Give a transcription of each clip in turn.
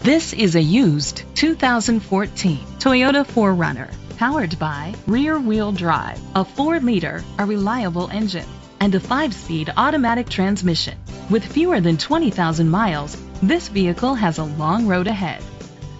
This is a used 2014 Toyota 4Runner, powered by rear-wheel drive, a 4-liter, a reliable engine, and a 5-speed automatic transmission. With fewer than 20,000 miles, this vehicle has a long road ahead.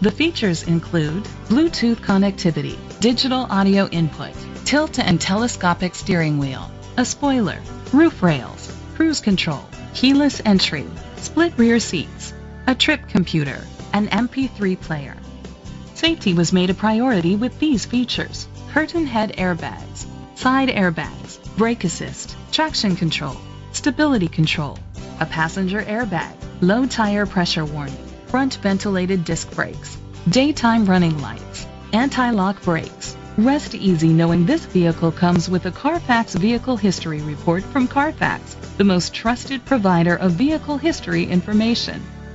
The features include Bluetooth connectivity, digital audio input, tilt and telescopic steering wheel, a spoiler, roof rails, cruise control, keyless entry, split rear seats, a trip computer, an MP3 player. Safety was made a priority with these features: curtain head airbags, side airbags, brake assist, traction control, stability control, a passenger airbag, low tire pressure warning, front ventilated disc brakes, daytime running lights, anti-lock brakes. Rest easy knowing this vehicle comes with a Carfax Vehicle History Report from Carfax, the most trusted provider of vehicle history information.